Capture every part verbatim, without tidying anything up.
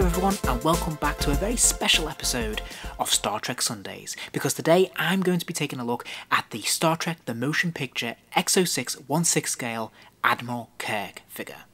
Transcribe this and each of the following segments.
Hello everyone and welcome back to a very special episode of Star Trek Sundays, because today I'm going to be taking a look at the Star Trek The Motion Picture Exo six one sixth scale Admiral Kirk figure.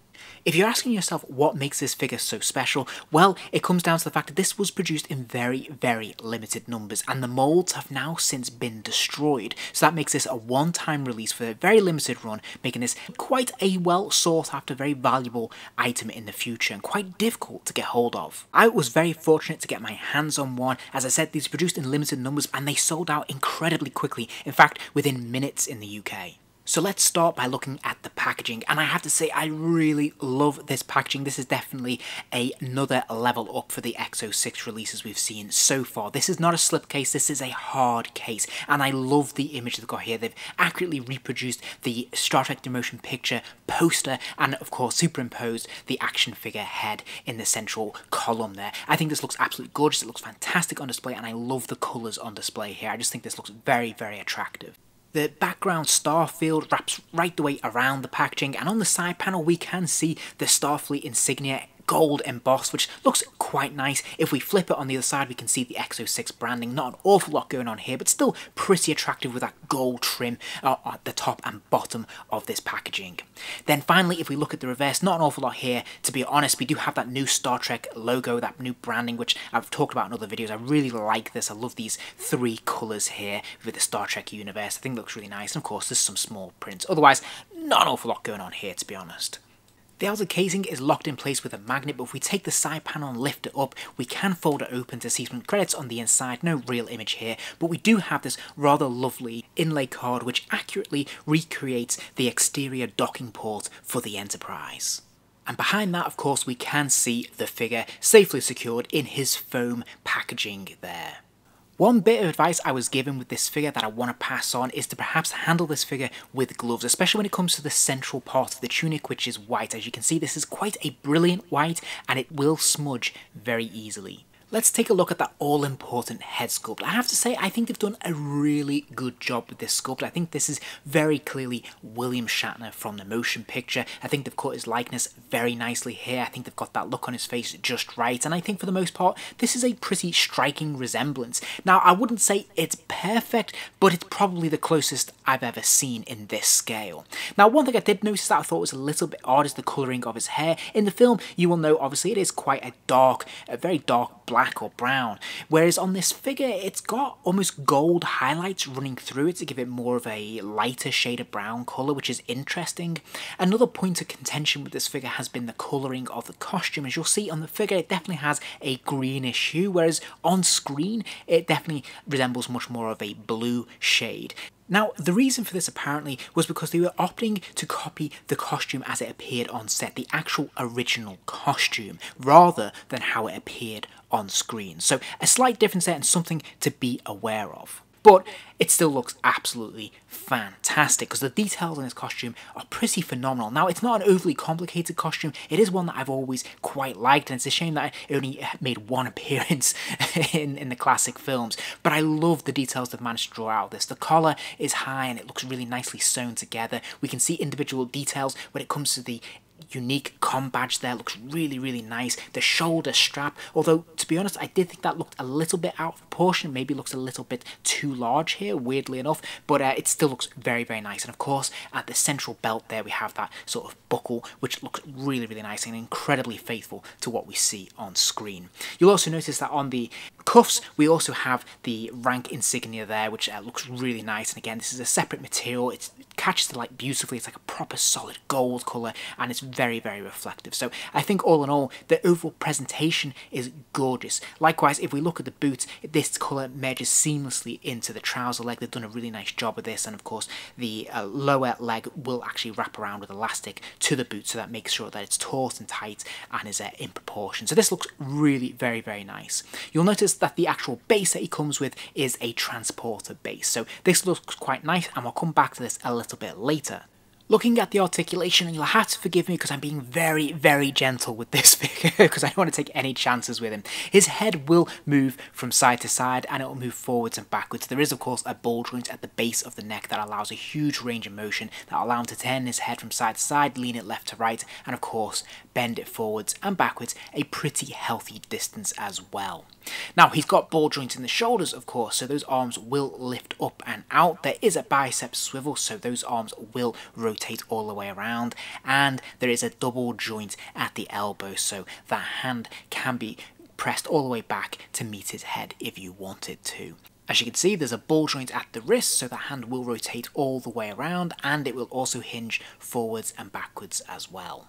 If you're asking yourself what makes this figure so special, well, it comes down to the fact that this was produced in very, very limited numbers, and the moulds have now since been destroyed. So that makes this a one-time release for a very limited run, making this quite a well-sought-after, very valuable item in the future, and quite difficult to get hold of. I was very fortunate to get my hands on one. As I said, these were produced in limited numbers, and they sold out incredibly quickly, in fact, within minutes in the U K. So let's start by looking at the packaging, and I have to say I really love this packaging. This is definitely a, another level up for the Exo six releases we've seen so far. This is not a slipcase, this is a hard case, and I love the image they've got here. They've accurately reproduced the Star Trek The Motion Picture poster and of course superimposed the action figure head in the central column there. I think this looks absolutely gorgeous, it looks fantastic on display, and I love the colours on display here. I just think this looks very, very attractive. The background star field wraps right the way around the packaging, and on the side panel we can see the Starfleet insignia gold embossed, which looks quite nice. If we flip it on the other side, we can see the Exo six branding. Not an awful lot going on here, but still pretty attractive with that gold trim uh, at the top and bottom of this packaging. Then finally, if we look at the reverse, not an awful lot here. To be honest, we do have that new Star Trek logo, that new branding, which I've talked about in other videos. I really like this. I love these three colours here with the Star Trek universe. I think it looks really nice. And of course, there's some small prints. Otherwise, not an awful lot going on here, to be honest. The outer casing is locked in place with a magnet, but if we take the side panel and lift it up, we can fold it open to see some credits on the inside. No real image here, but we do have this rather lovely inlay card which accurately recreates the exterior docking port for the Enterprise. And behind that, of course, we can see the figure safely secured in his foam packaging there. One bit of advice I was given with this figure that I want to pass on is to perhaps handle this figure with gloves, especially when it comes to the central part of the tunic, which is white. As you can see, this is quite a brilliant white and it will smudge very easily. Let's take a look at that all-important head sculpt. I have to say, I think they've done a really good job with this sculpt. I think this is very clearly William Shatner from The Motion Picture. I think they've cut his likeness very nicely here. I think they've got that look on his face just right. And I think for the most part, this is a pretty striking resemblance. Now, I wouldn't say it's perfect, but it's probably the closest I've ever seen in this scale. Now, one thing I did notice that I thought was a little bit odd is the colouring of his hair. In the film, you will know, obviously, it is quite a dark, a very dark black. black or brown, whereas on this figure it's got almost gold highlights running through it to give it more of a lighter shade of brown colour, which is interesting. Another point of contention with this figure has been the colouring of the costume. As you'll see on the figure, it definitely has a greenish hue, whereas on screen it definitely resembles much more of a blue shade. Now, the reason for this apparently was because they were opting to copy the costume as it appeared on set, the actual original costume, rather than how it appeared on screen. So a slight difference there and something to be aware of. But it still looks absolutely fantastic because the details on this costume are pretty phenomenal. Now, it's not an overly complicated costume. It is one that I've always quite liked, and it's a shame that it only made one appearance in, in the classic films. But I love the details they've managed to draw out of this. The collar is high and it looks really nicely sewn together. We can see individual details when it comes to the unique comm badge there. Looks really, really nice. The shoulder strap, although to be honest I did think that looked a little bit out of proportion, maybe looks a little bit too large here, weirdly enough, but uh, it still looks very, very nice. And of course at the central belt there we have that sort of buckle which looks really, really nice and incredibly faithful to what we see on screen. You'll also notice that on the cuffs we also have the rank insignia there, which uh, looks really nice. And again, this is a separate material. It's, it catches the light beautifully. It's like a proper solid gold colour and it's very, very reflective. So I think all in all, the overall presentation is gorgeous. Likewise, if we look at the boots, this colour merges seamlessly into the trouser leg. They've done a really nice job with this, and of course the uh, lower leg will actually wrap around with elastic to the boot, so that makes sure that it's taut and tight and is uh, in proportion. So this looks really very, very nice. You'll notice that the actual base that he comes with is a transporter base, so this looks quite nice and we'll come back to this a little bit later. Looking at the articulation, and you'll have to forgive me because I'm being very, very gentle with this figure because I don't want to take any chances with him. His head will move from side to side and it will move forwards and backwards. There is, of course, a bulge joint at the base of the neck that allows a huge range of motion that allows him to turn his head from side to side, lean it left to right, and of course, bend it forwards and backwards a pretty healthy distance as well. Now, he's got ball joints in the shoulders, of course, so those arms will lift up and out. There is a bicep swivel, so those arms will rotate all the way around. And there is a double joint at the elbow, so that hand can be pressed all the way back to meet his head if you wanted to. As you can see, there's a ball joint at the wrist, so the hand will rotate all the way around, and it will also hinge forwards and backwards as well.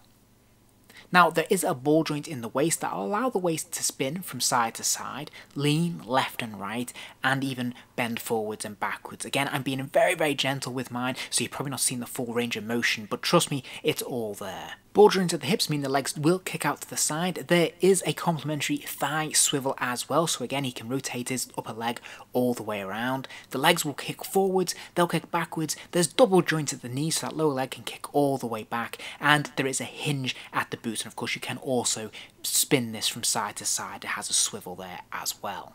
Now, there is a ball joint in the waist that will allow the waist to spin from side to side, lean left and right, and even bend forwards and backwards. Again, I'm being very, very gentle with mine, so you've probably not seen the full range of motion, but trust me, it's all there. Ball joints at the hips mean the legs will kick out to the side. There is a complementary thigh swivel as well, so again, he can rotate his upper leg all the way around. The legs will kick forwards, they'll kick backwards. There's double joints at the knees, so that lower leg can kick all the way back, and there is a hinge at the boot. And of course you can also spin this from side to side. It has a swivel there as well.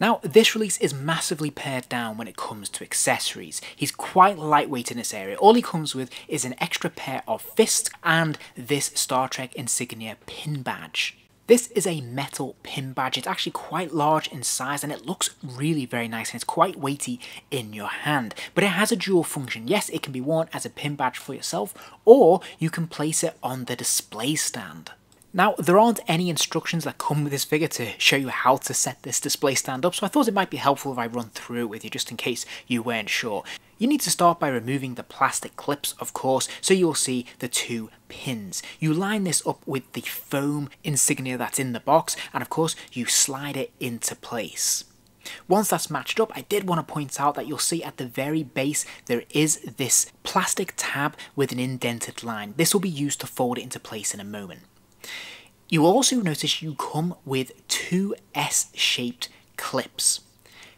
Now, this release is massively pared down when it comes to accessories. He's quite lightweight in this area. All he comes with is an extra pair of fists and this Star Trek insignia pin badge. This is a metal pin badge. It's actually quite large in size and it looks really very nice and it's quite weighty in your hand. But it has a dual function. Yes, it can be worn as a pin badge for yourself or you can place it on the display stand. Now, there aren't any instructions that come with this figure to show you how to set this display stand up, so I thought it might be helpful if I run through it with you just in case you weren't sure. You need to start by removing the plastic clips, of course, so you'll see the two pins. You line this up with the foam insignia that's in the box, and of course, you slide it into place. Once that's matched up, I did want to point out that you'll see at the very base there is this plastic tab with an indented line. This will be used to fold it into place in a moment. You will also notice you come with two S-shaped clips.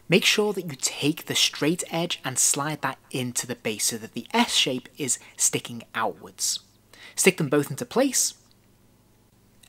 Make sure that you take the straight edge and slide that into the base so that the S shape is sticking outwards. Stick them both into place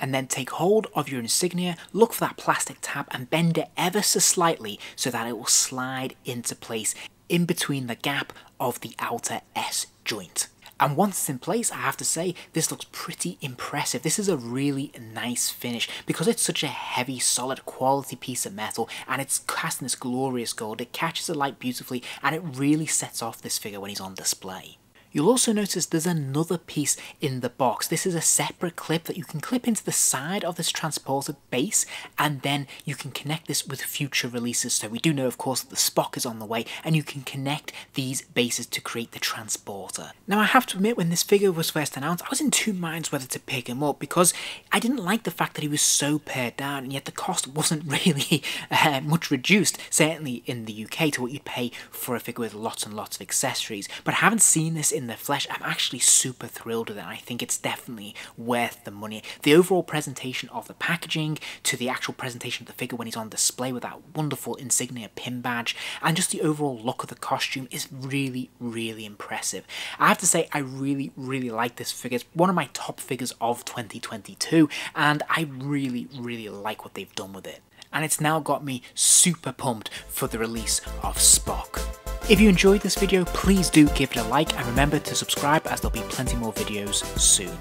and then take hold of your insignia, look for that plastic tab and bend it ever so slightly so that it will slide into place in between the gap of the outer S joint. And once it's in place, I have to say, this looks pretty impressive. This is a really nice finish because it's such a heavy, solid, quality piece of metal and it's cast in this glorious gold. It catches the light beautifully and it really sets off this figure when he's on display. You'll also notice there's another piece in the box. This is a separate clip that you can clip into the side of this transporter base and then you can connect this with future releases. So we do know, of course, that the Spock is on the way and you can connect these bases to create the transporter. Now, I have to admit, when this figure was first announced, I was in two minds whether to pick him up because I didn't like the fact that he was so pared down and yet the cost wasn't really uh, much reduced, certainly in the U K, to what you'd pay for a figure with lots and lots of accessories. But I haven't seen this in in the flesh, I'm actually super thrilled with it and I think it's definitely worth the money. The overall presentation of the packaging to the actual presentation of the figure when he's on display with that wonderful insignia pin badge and just the overall look of the costume is really, really impressive. I have to say I really, really like this figure. It's one of my top figures of twenty twenty-two and I really, really like what they've done with it. And it's now got me super pumped for the release of Spock. If you enjoyed this video, please do give it a like and remember to subscribe as there'll be plenty more videos soon.